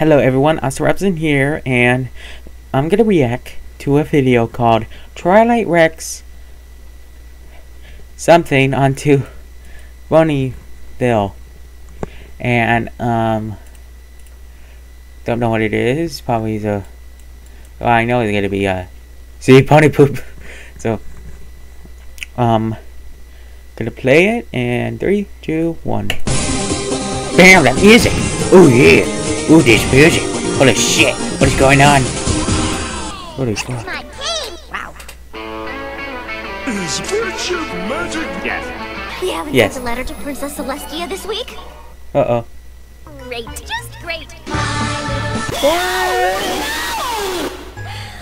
Hello everyone, Oscar Rebson here, and I'm gonna react to a video called Twilight Rex something onto Bronyville, and don't know what it is. Probably the, well, I know it's gonna be see, pony poop. So gonna play it, and 3, 2, 1. Bam, that music! Oh yeah! Ooh, this music! Holy shit! What is going on? Holy shit! Wow! Is friendship magic? Yes. We haven't got the letter to Princess Celestia this week. Uh oh. Great, just great. What?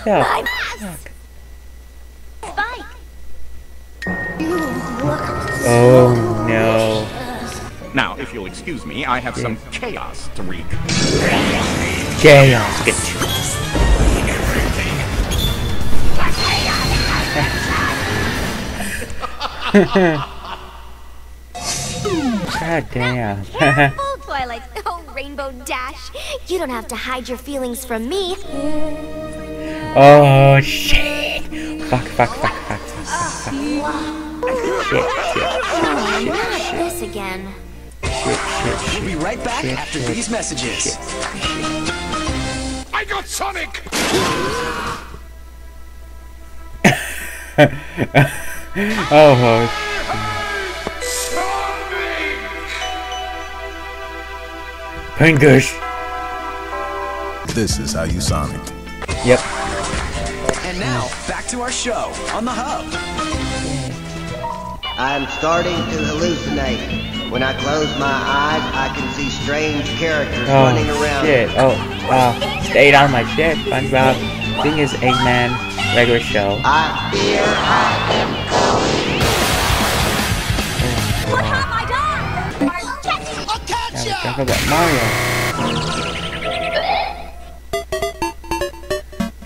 Yeah. Spike. Oh no. Now, if you'll excuse me, I have some chaos to wreak. Chaos. God damn. Careful, Twilight. Oh, Rainbow Dash. You don't have to hide your feelings from me. Oh, shit. Fuck. Shit. Not this again. We'll be right back after these messages. I got Sonic! Oh, Sonic! Pinkish! This is how you Sonic. Yep. And now, back to our show on the Hub. I'm starting to hallucinate. When I close my eyes, I can see strange characters running around. Shit. Oh, stayed on my shit, SpongeBob. Thing is Eggman, regular show. I fear I am going. Look out, my dog! I'll catch you! Talk about Mario.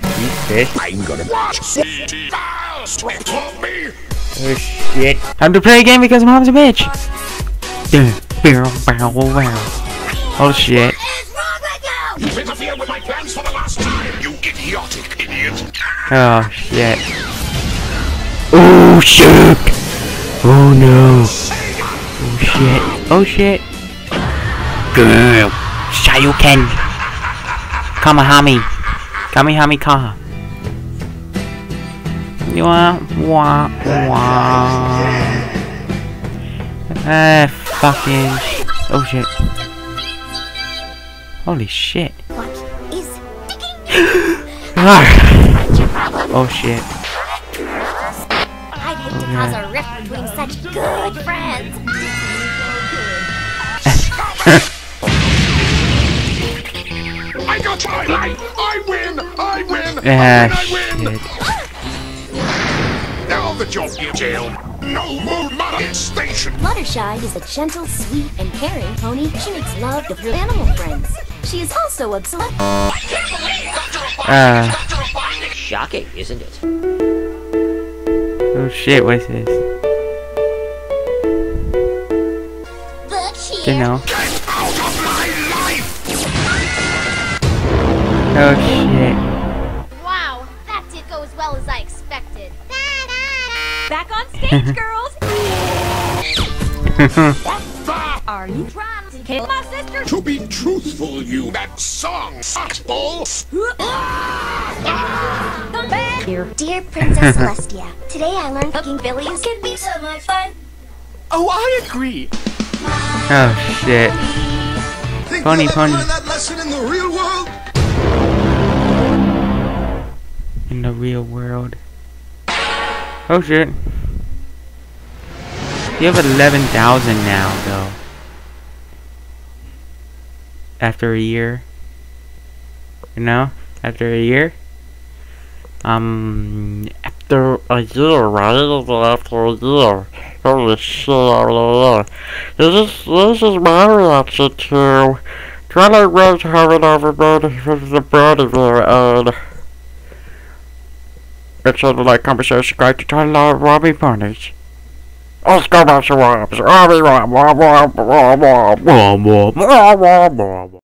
Eat fish. I'm gonna watch CT files with me! Oh shit. Time to play a game because mom's a bitch! Oh shit. Interfere with my plans for the last time, you idiotic idiot. Oh shit. Oh shit. Oh no. Oh shit. Oh shit. Girl. Sayu Ken. Kamihami. Kamihami Kaha. Wah wah wah. Fucking... Oh shit. Holy shit. What is oh shit. I'd hate to cause a rift between such good friends. I got Twilight! I win! I win! Now that you're in jail, no more modern station! Fluttershy is a gentle, sweet, and caring pony. She makes love with her animal friends. She is also observant. I can't believe Dr. It's shocking, isn't it? Oh shit, what's this? Look here. Get out of my life! Oh shit. Wow, that did go as well as I expected. Back on stage, girls! What the? Are you trying to kill my sister? To be truthful, you, that song sucks balls! Dear Princess Celestia, today I learned cooking billies can be so much fun. Oh, I agree! Oh, shit. Pony. Learn that lesson in the real world? In the real world. Oh shit. You have 11,000 now, though. After a year. You know? After a year? After a year, holy shit. This is my reaction to Twilight Rex having everybody from the Bronyville and it's a like conversation guide to Twilight Robbie Funnies. Oscar Rebson, Robbie.